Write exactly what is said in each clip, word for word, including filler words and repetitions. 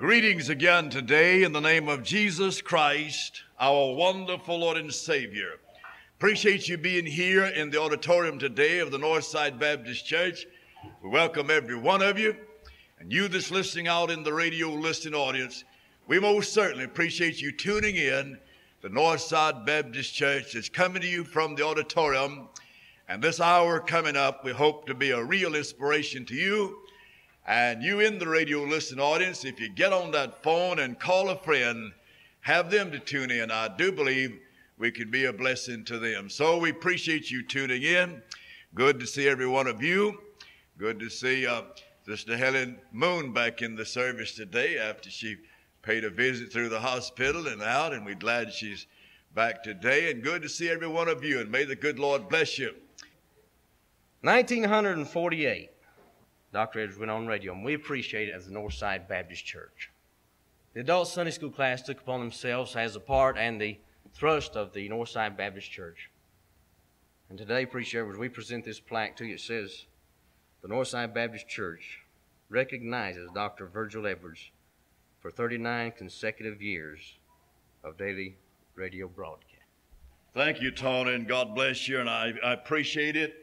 Greetings again today in the name of Jesus Christ, our wonderful Lord and Savior. Appreciate you being here in the auditorium today of the Northside Baptist Church. We welcome every one of you, and you that's listening out in the radio listening audience, we most certainly appreciate you tuning in. The Northside Baptist Church is coming to you from the auditorium, and this hour coming up, we hope to be a real inspiration to you. And you in the radio listening audience, if you get on that phone and call a friend, have them to tune in. I do believe we could be a blessing to them. So we appreciate you tuning in. Good to see every one of you. Good to see uh, Sister Helen Moon back in the service today after she paid a visit through the hospital and out, and we're glad she's back today. And good to see every one of you, and may the good Lord bless you. nineteen forty-eight. Doctor Edwards went on radio, and we appreciate it as the Northside Baptist Church. The adult Sunday school class took upon themselves as a part and the thrust of the Northside Baptist Church. And today, Preacher Edwards, we present this plaque to you. It says, the Northside Baptist Church recognizes Doctor Virgil Edwards for thirty-nine consecutive years of daily radio broadcast. Thank you, Tony, and God bless you, and I, I appreciate it.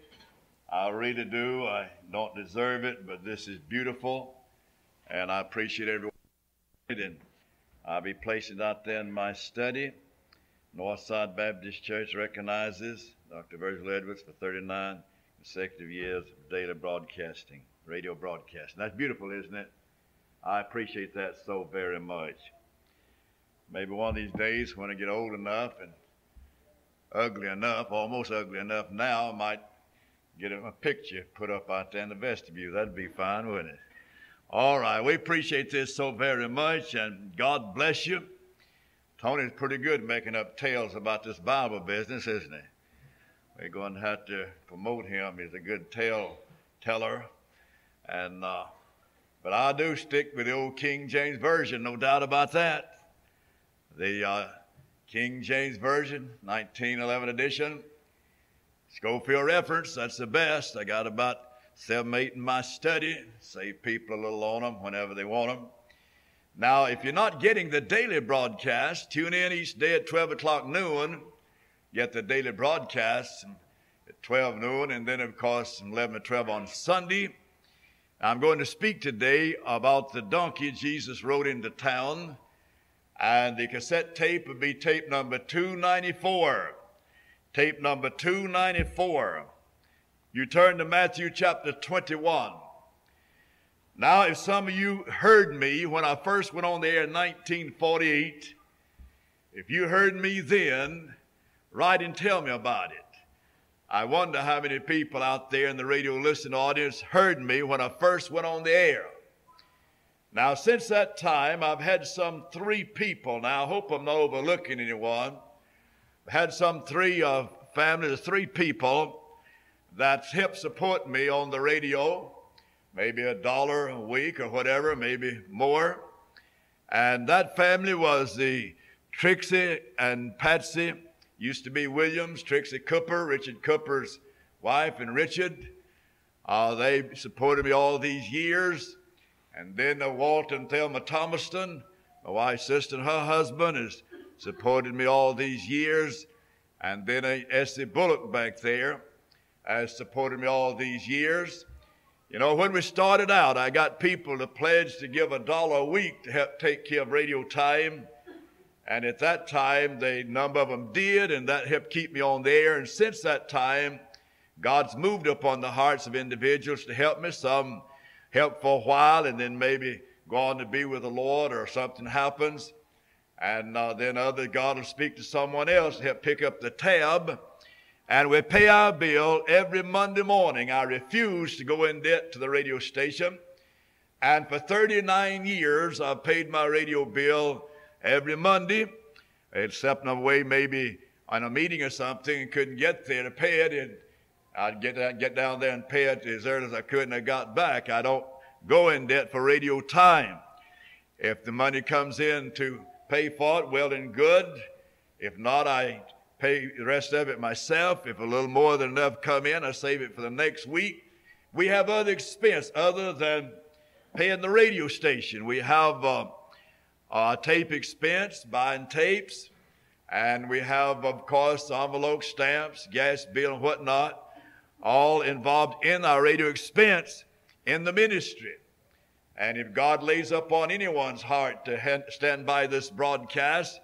I really do. I don't deserve it, but this is beautiful, and I appreciate everyone. And I'll be placing it out there in my study. Northside Baptist Church recognizes Doctor Virgil Edwards for thirty-nine consecutive years of daily broadcasting, radio broadcasting. That's beautiful, isn't it? I appreciate that so very much. Maybe one of these days when I get old enough and ugly enough, almost ugly enough now, I might get a picture put up out there in the vestibule. That'd be fine, wouldn't it? All right, we appreciate this so very much, and God bless you. Tony's pretty good making up tales about this Bible business, isn't he? We're going to have to promote him. He's a good tale teller. And, uh, but I do stick with the old King James Version, no doubt about that. The uh, King James Version, nineteen eleven edition. Schofield Reference, that's the best. I got about seven, eight in my study. Save people a little on them whenever they want them. Now, if you're not getting the daily broadcast, tune in each day at twelve o'clock noon. Get the daily broadcast at twelve noon, and then, of course, from eleven to twelve on Sunday. I'm going to speak today about the donkey Jesus rode into town, and the cassette tape would be tape number two ninety-four. Tape number two ninety-four. You turn to Matthew chapter twenty-one. Now, if some of you heard me when I first went on the air in nineteen forty-eight, if you heard me then, write and tell me about it. I wonder how many people out there in the radio listening audience heard me when I first went on the air. Now, since that time, I've had some three people. Now, I hope I'm not overlooking anyone. Had some three uh, families, three people that helped support me on the radio, maybe a dollar a week or whatever, maybe more. And that family was the Trixie and Patsy, used to be Williams, Trixie Cooper, Richard Cooper's wife, and Richard. Uh, they supported me all these years. And then the Walt and Thelma Thomaston, my wife's sister, and her husband is supported me all these years. And then S C Bullock back there has supported me all these years. You know, when we started out, I got people to pledge to give a dollar a week to help take care of radio time. And at that time, a number of them did, and that helped keep me on the air. And since that time, God's moved upon the hearts of individuals to help me. Some help for a while and then maybe go on to be with the Lord or something happens. And uh, then other God will speak to someone else to help pick up the tab. And we pay our bill every Monday morning. I refuse to go in debt to the radio station. And for thirty-nine years, I've paid my radio bill every Monday, except on the way maybe on a meeting or something and couldn't get there to pay it. And I'd get, I'd get down there and pay it as early as I could, and I got back. I don't go in debt for radio time. If the money comes in to pay for it, well and good. If not, I pay the rest of it myself. If a little more than enough come in, I save it for the next week. We have other expense other than paying the radio station. We have uh, uh, tape expense, buying tapes. And we have, of course, envelope stamps, gas bill, and whatnot, all involved in our radio expense in the ministry. And if God lays upon anyone's heart to stand by this broadcast,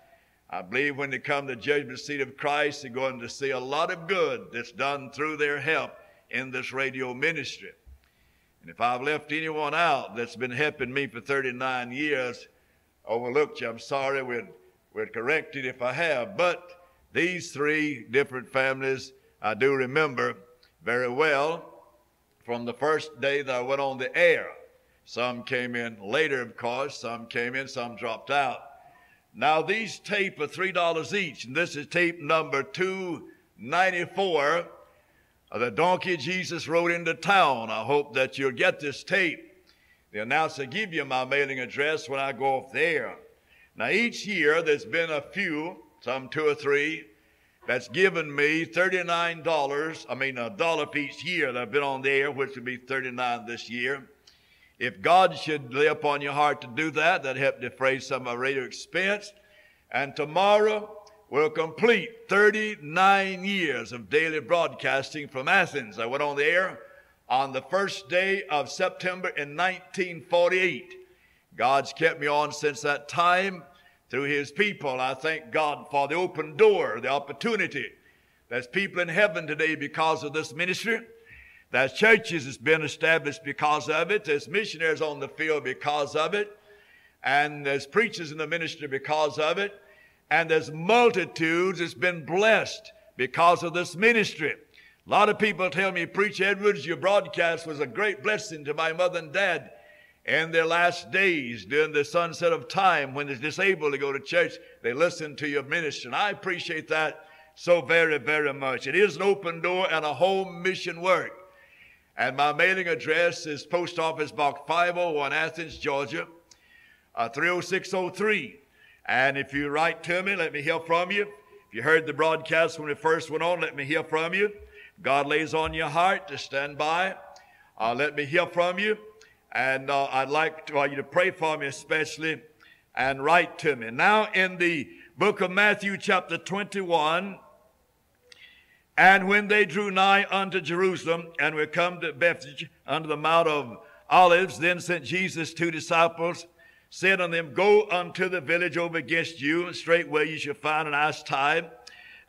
I believe when they come to the judgment seat of Christ, they're going to see a lot of good that's done through their help in this radio ministry. And if I've left anyone out that's been helping me for thirty-nine years, overlooked you, I'm sorry, we'd, we'd correct it if I have. But these three different families I do remember very well from the first day that I went on the air. Some came in later, of course. Some came in, some dropped out. Now, these tapes are three dollars each, and this is tape number two ninety-four. The donkey Jesus rode into town. I hope that you'll get this tape. The announcer give you my mailing address when I go off there. Now, each year there's been a few, some two or three, that's given me thirty-nine dollars. I mean, a dollar each year that I've been on the air, which would be thirty-nine this year. If God should lay upon your heart to do that, that'd help defray some of our radio expense. And tomorrow we'll complete thirty-nine years of daily broadcasting from Athens. I went on the air on the first day of September in nineteen forty-eight. God's kept me on since that time through his people. I thank God for the open door, the opportunity. There's people in heaven today because of this ministry. There's churches that's been established because of it. There's missionaries on the field because of it. And there's preachers in the ministry because of it. And there's multitudes that's been blessed because of this ministry. A lot of people tell me, Preacher Edwards, your broadcast was a great blessing to my mother and dad in their last days during the sunset of time when they're disabled to go to church. They listen to your ministry. And I appreciate that so very, very much. It is an open door and a home mission work. And my mailing address is Post Office Box five oh one, Athens, Georgia, uh, three oh six oh three. And if you write to me, let me hear from you. If you heard the broadcast when it first went on, let me hear from you. God lays on your heart to stand by. Uh, let me hear from you. And uh, I'd like to, uh, you to pray for me especially and write to me. Now in the book of Matthew chapter twenty-one, and when they drew nigh unto Jerusalem, and were come to Bethphage unto the Mount of Olives, then sent Jesus two disciples, said unto them, Go unto the village over against you, and straightway ye shall find an ass tied,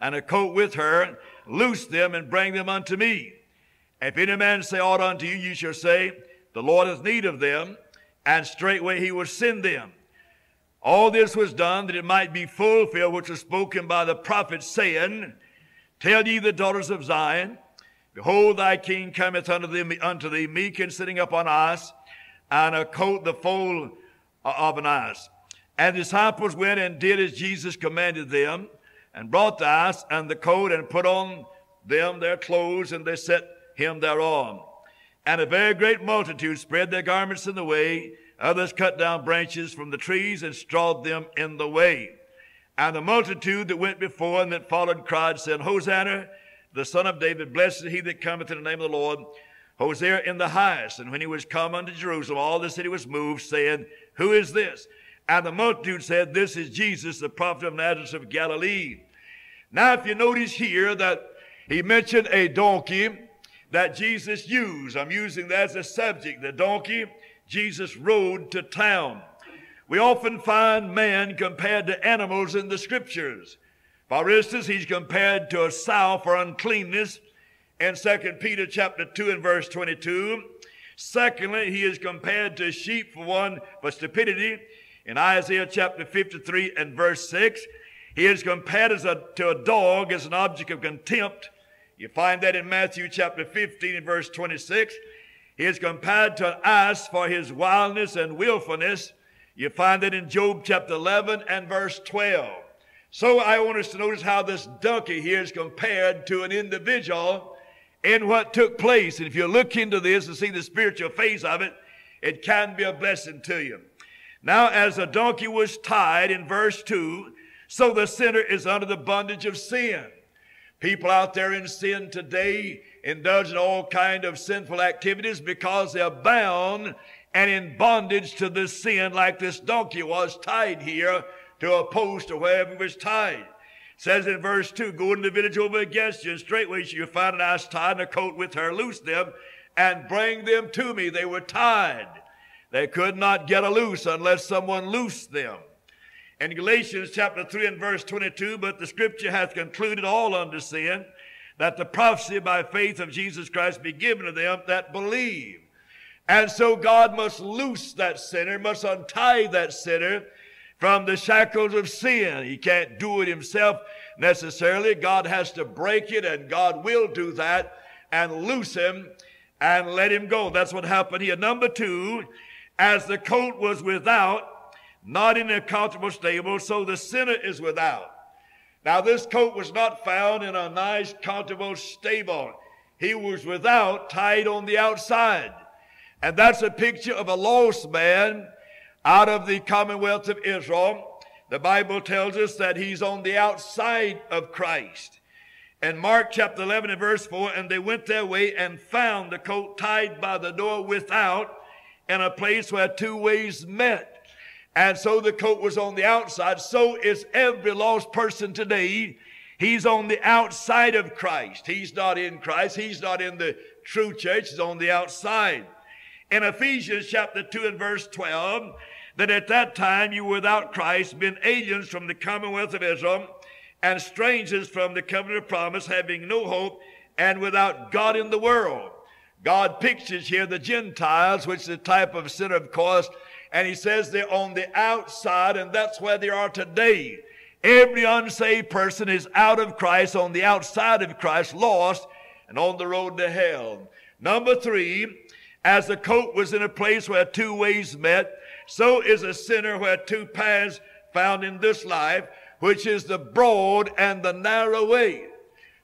and a colt with her. Loose them, and bring them unto me. If any man say aught unto you, ye shall say, The Lord hath need of them, and straightway he will send them. All this was done, that it might be fulfilled, which was spoken by the prophet, saying, Tell ye the daughters of Zion, Behold, thy king cometh unto thee, unto thee meek and sitting upon an ass, and a colt the foal of an ass. And the disciples went and did as Jesus commanded them, and brought the ass and the colt, and put on them their clothes, and they set him thereon. And a very great multitude spread their garments in the way. Others cut down branches from the trees and strawed them in the way. And the multitude that went before and that followed cried, saying, Hosanna, the Son of David, blessed is he that cometh in the name of the Lord, Hosanna in the highest. And when he was come unto Jerusalem, all the city was moved, saying, Who is this? And the multitude said, This is Jesus, the prophet of Nazareth of Galilee. Now, if you notice here that he mentioned a donkey that Jesus used. I'm using that as a subject, the donkey Jesus rode to town. We often find man compared to animals in the Scriptures. For instance, he's compared to a sow for uncleanness in Second Peter chapter two and verse twenty-two. Secondly, he is compared to sheep for one for stupidity in Isaiah chapter fifty-three and verse six. He is compared as a, to a dog as an object of contempt. You find that in Matthew chapter fifteen and verse twenty-six. He is compared to an ass for his wildness and willfulness. You find that in Job chapter eleven and verse twelve. So I want us to notice how this donkey here is compared to an individual in what took place. And if you look into this and see the spiritual phase of it, it can be a blessing to you. Now, as the donkey was tied in verse two, so the sinner is under the bondage of sin. People out there in sin today indulge in all kinds of sinful activities because they are bound and in bondage to this sin, like this donkey was tied here to a post or wherever it was tied. It says in verse two, go into the village over against you, and straightway you find an ass tied and a coat with her. Loose them and bring them to me. They were tied. They could not get a loose unless someone loosed them. In Galatians chapter three and verse twenty-two, but the scripture hath concluded all under sin, that the prophecy by faith of Jesus Christ be given to them that believe. And so God must loose that sinner, must untie that sinner from the shackles of sin. He can't do it himself necessarily. God has to break it, and God will do that and loose him and let him go. That's what happened here. Number two, as the coat was without, not in a comfortable stable, so the sinner is without. Now this coat was not found in a nice, comfortable stable. He was without, tied on the outside. And that's a picture of a lost man out of the commonwealth of Israel. The Bible tells us that he's on the outside of Christ. In Mark chapter eleven and verse four, and they went their way and found the coat tied by the door without, in a place where two ways met. And so the coat was on the outside. So is every lost person today. He's on the outside of Christ. He's not in Christ. He's not in the true church. He's on the outside. In Ephesians chapter two and verse twelve, that at that time you were without Christ, been aliens from the commonwealth of Israel, and strangers from the covenant of promise, having no hope, and without God in the world. God pictures here the Gentiles, which is the type of sinner, of course, and he says they're on the outside, and that's where they are today. Every unsaved person is out of Christ, on the outside of Christ, lost, and on the road to hell. Number three, as the coat was in a place where two ways met, so is a sinner where two paths found in this life, which is the broad and the narrow way.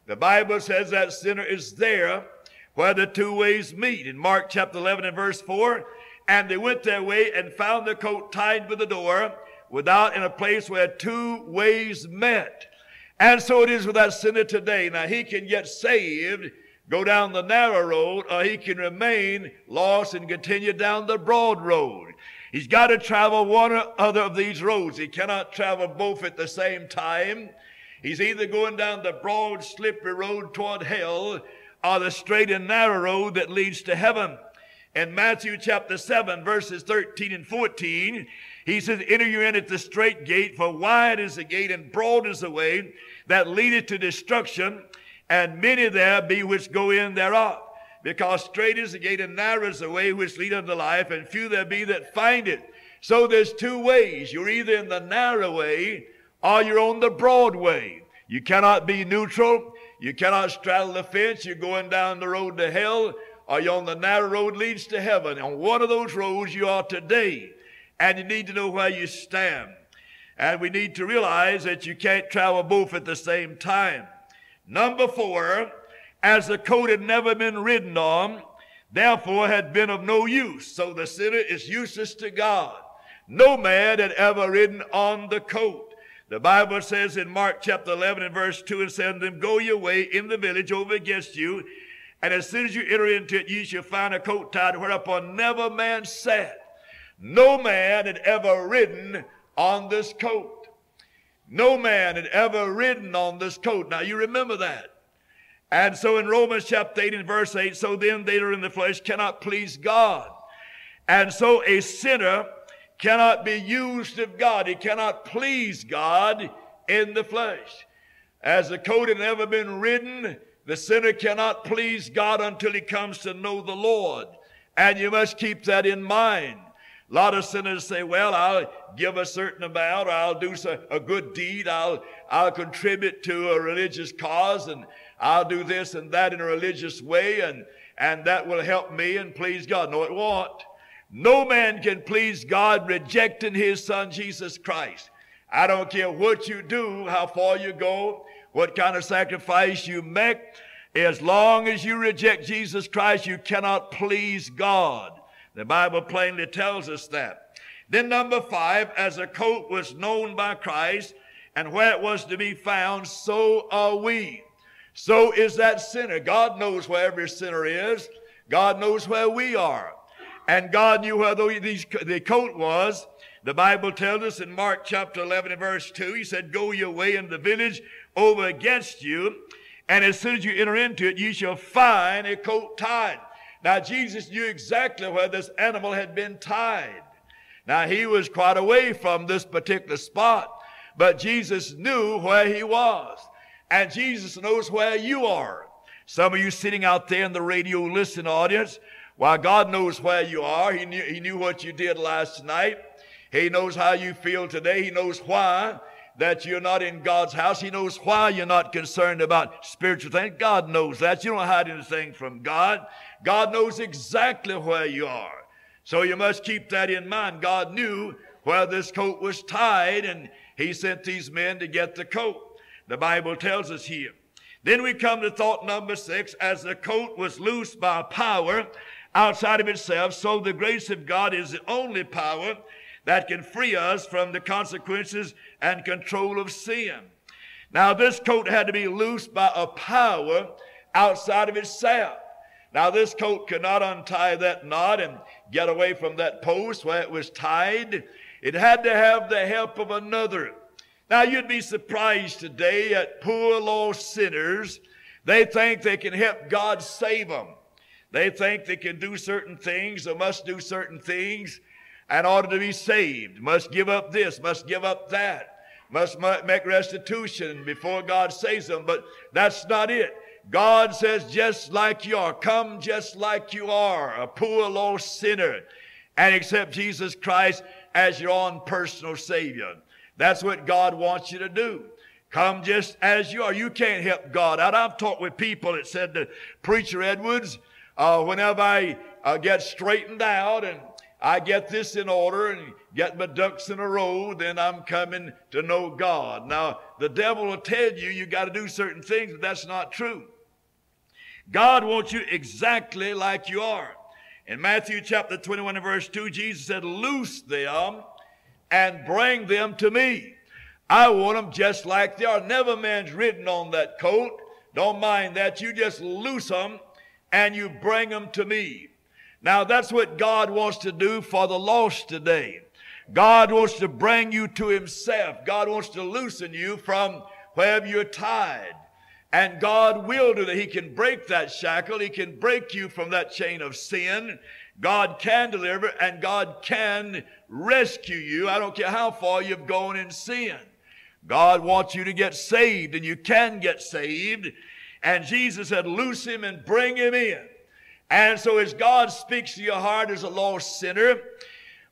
The Bible says that sinner is there where the two ways meet. In Mark chapter eleven and verse four, and they went their way and found the coat tied with the door, without, in a place where two ways met. And so it is with that sinner today. Now he can get saved, go down the narrow road, or he can remain lost and continue down the broad road. He's got to travel one or other of these roads. He cannot travel both at the same time. He's either going down the broad, slippery road toward hell, or the straight and narrow road that leads to heaven. In Matthew chapter seven, verses thirteen and fourteen, he says, enter you in at the straight gate, for wide is the gate and broad is the way that leadeth to destruction, and many there be which go in thereof. Because straight is the gate and narrow is the way which leadeth unto life, and few there be that find it. So there's two ways. You're either in the narrow way or you're on the broad way. You cannot be neutral. You cannot straddle the fence. You're going down the road to hell, or you're on the narrow road leads to heaven. On one of those roads you are today, and you need to know where you stand. And we need to realize that you can't travel both at the same time. Number four, as the coat had never been ridden on, therefore had been of no use, so the sinner is useless to God. No man had ever ridden on the coat. The Bible says in Mark chapter eleven and verse two, and said unto them, go your way in the village over against you, and as soon as you enter into it, ye shall find a coat tied, whereupon never man sat. No man had ever ridden on this coat. No man had ever ridden on this coat. Now you remember that. And so in Romans chapter eight and verse eight, so then they that are in the flesh cannot please God. And so a sinner cannot be used of God. He cannot please God in the flesh. As the coat had never been ridden, the sinner cannot please God until he comes to know the Lord. And you must keep that in mind. A lot of sinners say, well, I'll give a certain amount, or I'll do a good deed, I'll, I'll contribute to a religious cause, and I'll do this and that in a religious way, and, and that will help me and please God. No, it won't. No man can please God rejecting his son, Jesus Christ. I don't care what you do, how far you go, what kind of sacrifice you make, as long as you reject Jesus Christ, you cannot please God. The Bible plainly tells us that. Then number five, as a coat was known by Christ, and where it was to be found, so are we. So is that sinner. God knows where every sinner is. God knows where we are. And God knew where the colt was. The Bible tells us in Mark chapter eleven and verse two, he said, go your way in the village over against you, and as soon as you enter into it, you shall find a colt tied. Now, Jesus knew exactly where this animal had been tied. Now, he was quite away from this particular spot, but Jesus knew where he was, and Jesus knows where you are. Some of you sitting out there in the radio listening audience, while God knows where you are. He knew, he knew what you did last night. He knows how you feel today. He knows why that you're not in God's house. He knows why you're not concerned about spiritual things. God knows that. You don't hide anything from God. God knows exactly where you are. So you must keep that in mind. God knew where this coat was tied, and he sent these men to get the coat. The Bible tells us here. Then we come to thought number six. As the coat was loosed by power outside of itself, so the grace of God is the only power that can free us from the consequences and control of sin. Now, this coat had to be loosed by a power outside of itself. Now, this coat could not untie that knot and get away from that post where it was tied. It had to have the help of another. Now, you'd be surprised today at poor lost sinners. They think they can help God save them. They think they can do certain things or must do certain things in order to be saved. Must give up this, must give up that, must make restitution before God saves them. But that's not it. God says, just like you are, come just like you are, a poor lost sinner, and accept Jesus Christ as your own personal Savior. That's what God wants you to do. Come just as you are. You can't help God out. I've talked with people that said to Preacher Edwards, Uh, whenever I uh, get straightened out and I get this in order and get my ducks in a row, then I'm coming to know God. Now, the devil will tell you you got to do certain things, but that's not true. God wants you exactly like you are. In Matthew chapter twenty-one and verse two, Jesus said, loose them and bring them to me. I want them just like they are. Never man's ridden on that colt. Don't mind that. You just loose them and you bring them to me. Now, that's what God wants to do for the lost today. God wants to bring you to himself. God wants to loosen you from wherever you're tied. And God will do that. He can break that shackle. He can break you from that chain of sin. God can deliver, and God can rescue you. I don't care how far you've gone in sin. God wants you to get saved, and you can get saved. And Jesus said, loose him and bring him in. And so as God speaks to your heart as a lost sinner,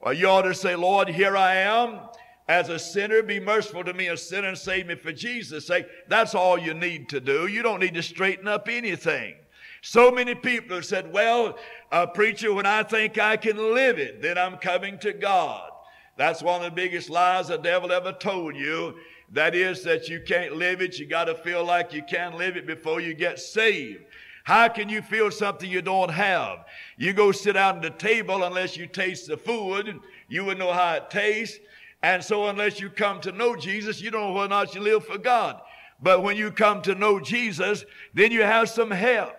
well, you ought to say, Lord, here I am as a sinner. Be merciful to me, a sinner, and save me for Jesus' sake. That's all you need to do. You don't need to straighten up anything. So many people have said, well, uh, preacher, when I think I can live it, then I'm coming to God. That's one of the biggest lies the devil ever told you. That is that you can't live it. You got to feel like you can live it before you get saved. How can you feel something you don't have? You go sit down at the table unless you taste the food. You wouldn't know how it tastes. And so unless you come to know Jesus, you don't know whether or not you live for God. But when you come to know Jesus, then you have some help.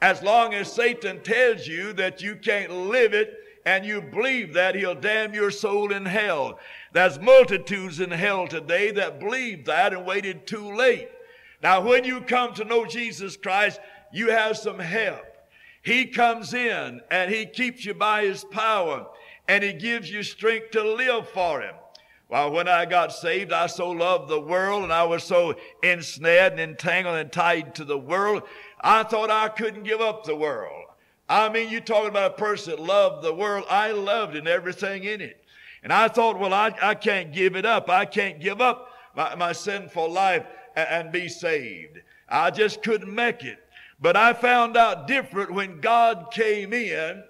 As long as Satan tells you that you can't live it, and you believe that, he'll damn your soul in hell. There's multitudes in hell today that believe that and waited too late. Now, when you come to know Jesus Christ, you have some help. He comes in, and he keeps you by his power, and he gives you strength to live for him. Well, when I got saved, I so loved the world, and I was so ensnared and entangled and tied to the world, I thought I couldn't give up the world. I mean, you're talking about a person that loved the world. I loved it and everything in it. And I thought, well, I, I can't give it up. I can't give up my, my sinful life and, and be saved. I just couldn't make it. But I found out different when God came in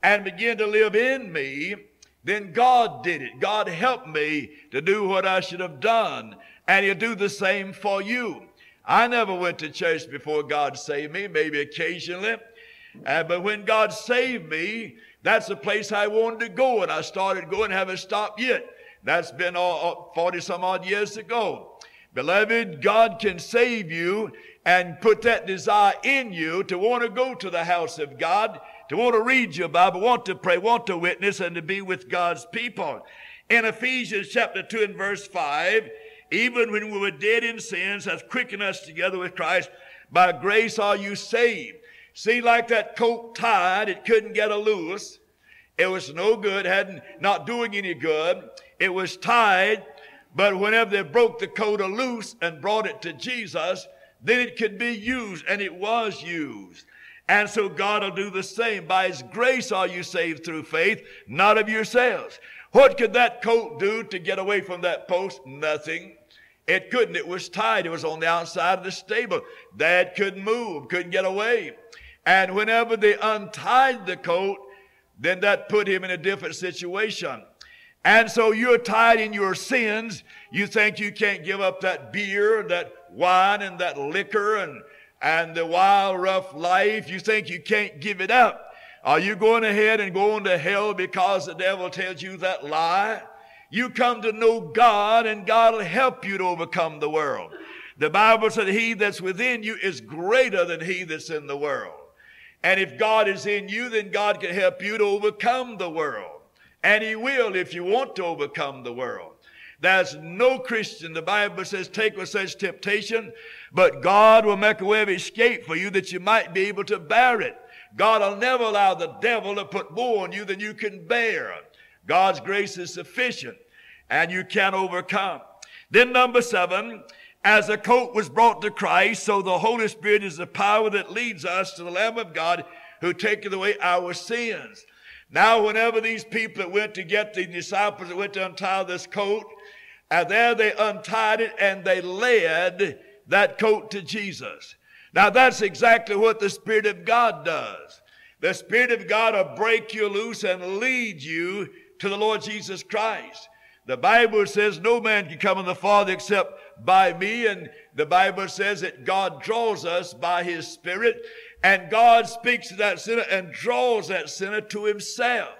and began to live in me. Then God did it. God helped me to do what I should have done. And he'll do the same for you. I never went to church before God saved me, maybe occasionally. Uh, but when God saved me, that's the place I wanted to go, and I started going, haven't stopped yet. That's been forty some odd years ago. Beloved, God can save you and put that desire in you to want to go to the house of God, to want to read your Bible, want to pray, want to witness, and to be with God's people. In Ephesians chapter two and verse five, even when we were dead in sins, hath quickened us together with Christ. By grace are you saved. See, like that coat tied, it couldn't get a loose. It was no good, hadn't, not doing any good. It was tied, but whenever they broke the coat loose and brought it to Jesus, then it could be used, and it was used. And so God will do the same. By His grace are you saved through faith, not of yourselves. What could that coat do to get away from that post? Nothing. It couldn't. It was tied. It was on the outside of the stable. That couldn't move, couldn't get away. And whenever they untied the coat, then that put him in a different situation. And so you're tied in your sins. You think you can't give up that beer, that wine, and that liquor, and, and the wild, rough life. You think you can't give it up. Are you going ahead and going to hell because the devil tells you that lie? You come to know God, and God will help you to overcome the world. The Bible said he that's within you is greater than he that's in the world. And if God is in you, then God can help you to overcome the world. And he will if you want to overcome the world. There's no Christian, the Bible says, take with such temptation, but God will make a way of escape for you that you might be able to bear it. God will never allow the devil to put more on you than you can bear. God's grace is sufficient, and you can overcome. Then number seven, as a coat was brought to Christ, so the Holy Spirit is the power that leads us to the Lamb of God who taketh away our sins. Now, whenever these people that went to get the disciples that went to untie this coat, and there they untied it and they led that coat to Jesus. Now, that's exactly what the Spirit of God does. The Spirit of God will break you loose and lead you to the Lord Jesus Christ. The Bible says no man can come to the Father except by me, and the Bible says that God draws us by His Spirit. And God speaks to that sinner and draws that sinner to himself.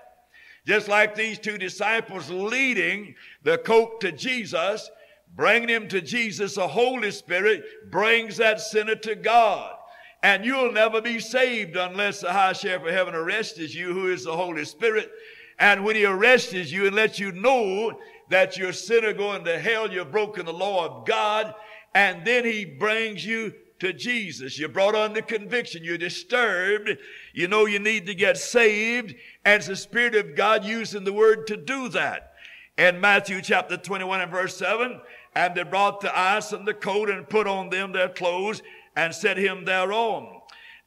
Just like these two disciples leading the coat to Jesus, bringing him to Jesus, the Holy Spirit brings that sinner to God. And you'll never be saved unless the high sheriff of heaven arrests you, who is the Holy Spirit. And when he arrests you and lets you know that you're a sinner going to hell, you've broken the law of God, and then he brings you to Jesus. You're brought under conviction. You're disturbed. You know you need to get saved. And it's the Spirit of God using the Word to do that. In Matthew chapter twenty-one and verse seven, and they brought the ass and the colt and put on them their clothes and set him thereon.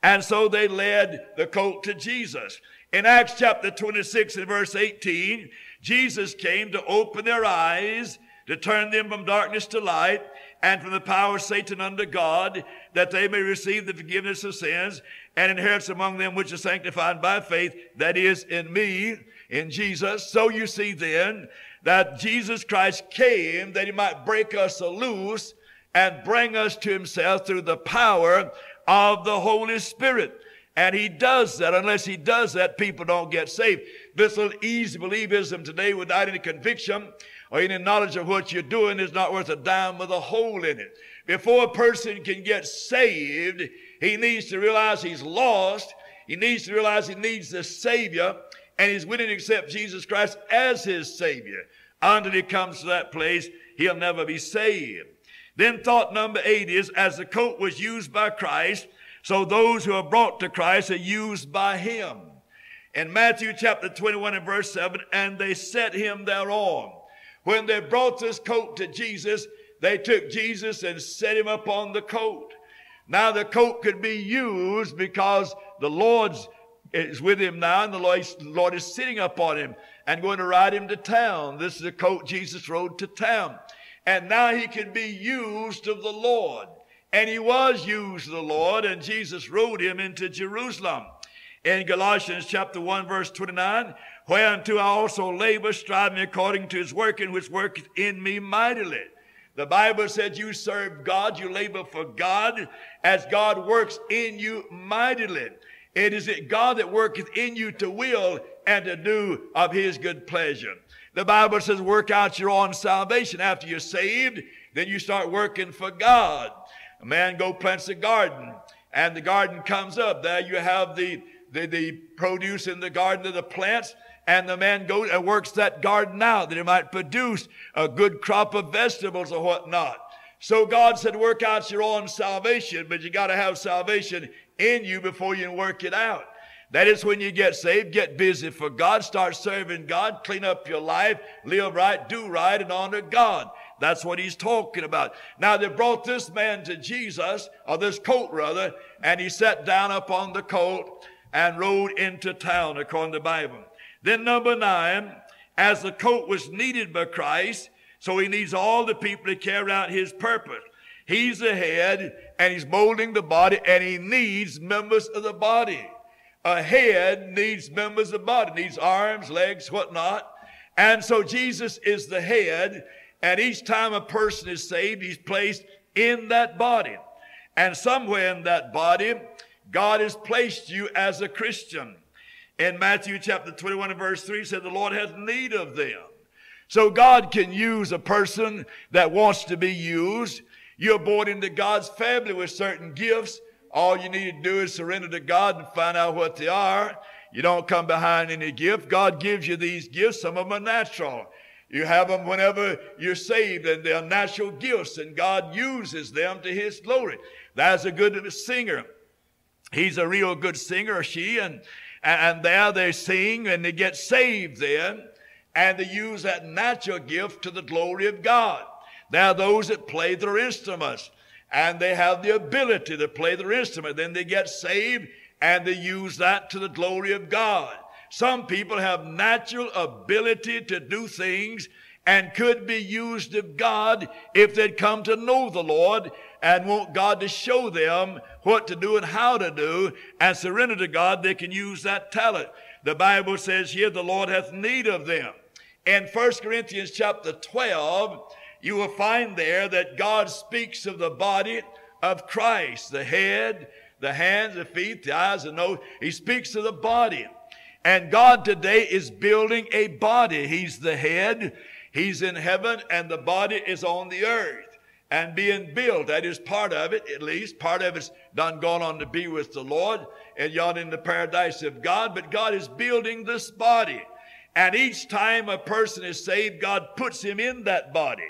And so they led the colt to Jesus. In Acts chapter twenty-six and verse eighteen, Jesus came to open their eyes, to turn them from darkness to light, and from the power of Satan unto God, that they may receive the forgiveness of sins and inheritance among them which are sanctified by faith, that is, in me, in Jesus. So you see then that Jesus Christ came that he might break us loose and bring us to himself through the power of the Holy Spirit. And he does that. Unless he does that, people don't get saved. This little easy believism today without any conviction or any knowledge of what you're doing is not worth a dime with a hole in it. Before a person can get saved, he needs to realize he's lost. He needs to realize he needs the Savior, and he's willing to accept Jesus Christ as his Savior. Until he comes to that place, he'll never be saved. Then thought number eight is, as the coat was used by Christ, so those who are brought to Christ are used by him. In Matthew chapter twenty-one and verse seven, and they set him thereon. When they brought this coat to Jesus, they took Jesus and set him up on the coat. Now the coat could be used because the Lord is with him now, and the Lord is sitting upon him and going to ride him to town. This is the coat Jesus rode to town. And now he can be used of the Lord. And he was used of the Lord, and Jesus rode him into Jerusalem. In Galatians chapter one, verse twenty-nine, whereunto I also labor, striving according to his working, which worketh in me mightily. The Bible said you serve God, you labor for God, as God works in you mightily. It is it God that worketh in you to will and to do of his good pleasure. The Bible says work out your own salvation. After you're saved, then you start working for God. A man go plants a garden, and the garden comes up. There you have the the, the produce in the garden of the plants, and the man goes and works that garden out that he might produce a good crop of vegetables or whatnot. So God said, work out your own salvation, but you got to have salvation in you before you can work it out. That is when you get saved, get busy for God, start serving God, clean up your life, live right, do right, and honor God. That's what he's talking about. Now they brought this man to Jesus, or this colt rather, and he sat down upon the colt and rode into town, according to the Bible. Then number nine, as the colt was needed by Christ, so he needs all the people to carry out his purpose. He's the head, and he's molding the body, and he needs members of the body. A head needs members of the body, needs arms, legs, whatnot. And so Jesus is the head, and each time a person is saved, he's placed in that body. And somewhere in that body, God has placed you as a Christian. In Matthew chapter twenty-one and verse three, he said, the Lord hath need of them. So God can use a person that wants to be used. You're born into God's family with certain gifts. All you need to do is surrender to God and find out what they are. You don't come behind any gift. God gives you these gifts. Some of them are natural. You have them whenever you're saved, and they're natural gifts, and God uses them to his glory. That's a good singer. He's a real good singer, or she, and And there they sing, and they get saved there, and they use that natural gift to the glory of God. There are those that play their instruments, and they have the ability to play their instrument. Then they get saved, and they use that to the glory of God. Some people have natural ability to do things and could be used of God if they'd come to know the Lord and want God to show them what to do and how to do, and surrender to God, they can use that talent. The Bible says here, the Lord hath need of them. In First Corinthians chapter twelve, you will find there that God speaks of the body of Christ, the head, the hands, the feet, the eyes, the nose. He speaks of the body. And God today is building a body. He's the head, he's in heaven, and the body is on the earth and being built. That is part of it, at least. Part of it's done gone on to be with the Lord and yon in the paradise of God. But God is building this body. And each time a person is saved, God puts him in that body.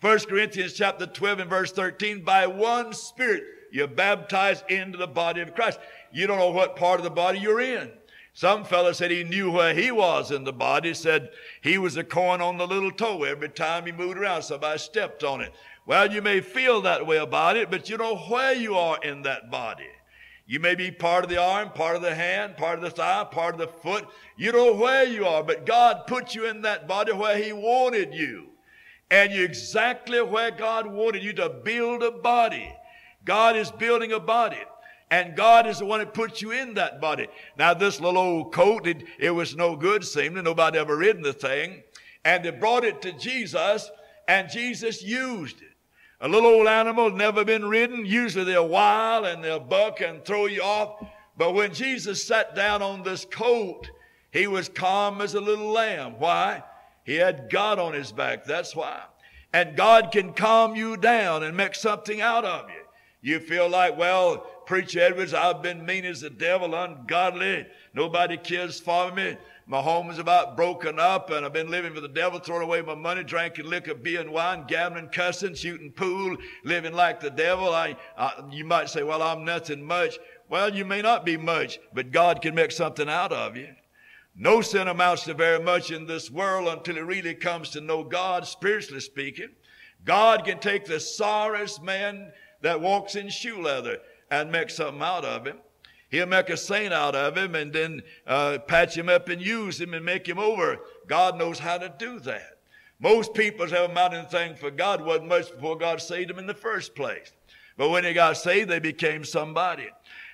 First Corinthians chapter twelve and verse thirteen, by one Spirit you're baptized into the body of Christ. You don't know what part of the body you're in. Some fellow said he knew where he was in the body, said he was a coin on the little toe. Every time he moved around, somebody stepped on it. Well, you may feel that way about it, but you know where you are in that body. You may be part of the arm, part of the hand, part of the thigh, part of the foot. You know where you are, but God put you in that body where he wanted you. And you're exactly where God wanted you to build a body. God is building a body. And God is the one that put you in that body. Now, this little old coat, it, it was no good, seemingly. Nobody ever ridden the thing. And they brought it to Jesus, and Jesus used it. A little old animal, never been ridden. Usually they'll wild and they'll buck and throw you off. But when Jesus sat down on this colt, he was calm as a little lamb. Why? He had God on his back. That's why. And God can calm you down and make something out of you. You feel like, well, Preacher Edwards, I've been mean as the devil, ungodly. Nobody cares for me. My home is about broken up, and I've been living for the devil, throwing away my money, drinking liquor, beer and wine, gambling, cussing, shooting pool, living like the devil. I, I, you might say, well, I'm nothing much. Well, you may not be much, but God can make something out of you. No sin amounts to very much in this world until it really comes to know God, spiritually speaking. God can take the sorriest man that walks in shoe leather and make something out of him. He'll make a saint out of him, and then uh, patch him up and use him and make him over. God knows how to do that. Most people have a mountain thing for God. Wasn't much before God saved them in the first place. But when they got saved, they became somebody.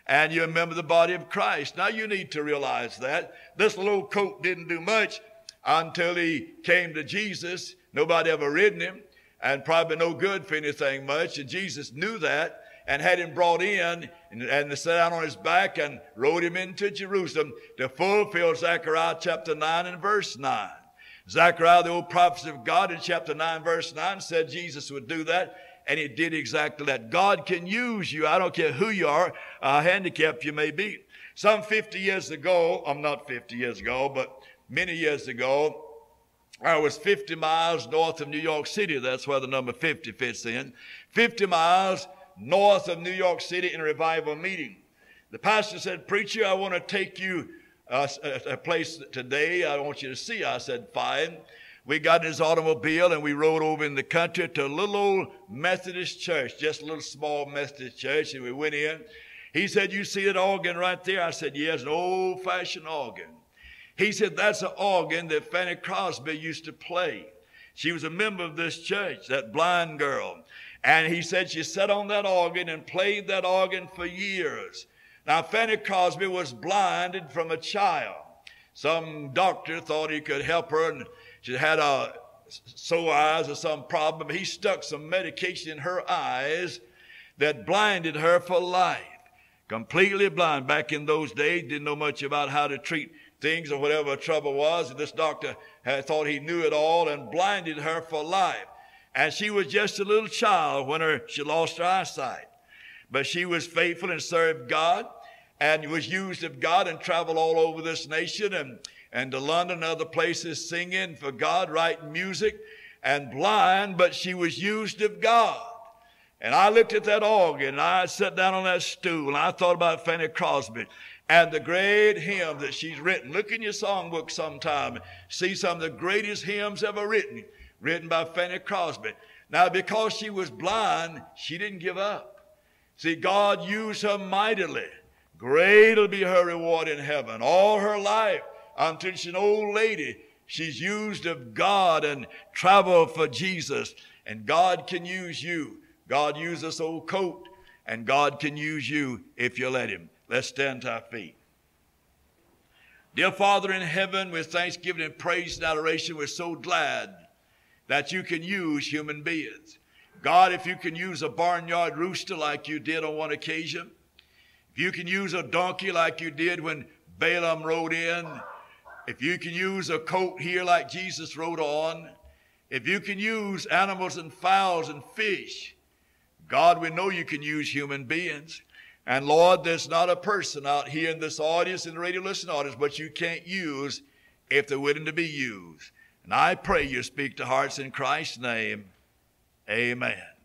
And you remember the body of Christ. Now you need to realize that. This little coat didn't do much until he came to Jesus. Nobody ever ridden him, and probably no good for anything much. And Jesus knew that, and had him brought in, and, and sat down on his back and rode him into Jerusalem to fulfill Zechariah chapter nine and verse nine. Zechariah, the old prophet of God, in chapter nine, verse nine, said Jesus would do that, and he did exactly that. God can use you. I don't care who you are, how handicapped you may be. Some fifty years ago, I'm not fifty years ago, but many years ago, I was fifty miles north of New York City. That's where the number fifty fits in. fifty miles north of New York City in a revival meeting. The pastor said, "Preacher, I want to take you uh, a place today. I want you to see." I said, "Fine." We got in his automobile and we rode over in the country to a little old Methodist church, just a little small Methodist church, and we went in. He said, "You see that organ right there?" I said, "Yes, an old-fashioned organ." He said, "That's an organ that Fanny Crosby used to play. She was a member of this church, that blind girl." And he said she sat on that organ and played that organ for years. Now, Fanny Crosby was blinded from a child. Some doctor thought he could help her, and she had a sore eyes or some problem. He stuck some medication in her eyes that blinded her for life. Completely blind. Back in those days, didn't know much about how to treat things or whatever trouble was. And this doctor had thought he knew it all and blinded her for life. And she was just a little child when her, she lost her eyesight. But she was faithful and served God and was used of God and traveled all over this nation and and to London and other places, singing for God, writing music, and blind, but she was used of God. And I looked at that organ, and I sat down on that stool, and I thought about Fanny Crosby and the great hymn that she's written. Look in your songbook sometime and see some of the greatest hymns ever written, written by Fanny Crosby. Now, because she was blind, she didn't give up. See, God used her mightily. Great will be her reward in heaven all her life. Until she's an old lady, she's used of God and traveled for Jesus. And God can use you. God used this old coat, and God can use you if you let him. Let's stand to our feet. Dear Father in heaven, with thanksgiving and praise and adoration, we're so glad that you can use human beings. God, if you can use a barnyard rooster like you did on one occasion, if you can use a donkey like you did when Balaam rode in, if you can use a coat here like Jesus rode on, if you can use animals and fowls and fish, God, we know you can use human beings. And Lord, there's not a person out here in this audience, in the radio listening audience, but you can't use if they're willing to be used. And I pray you speak to hearts in Christ's name. Amen.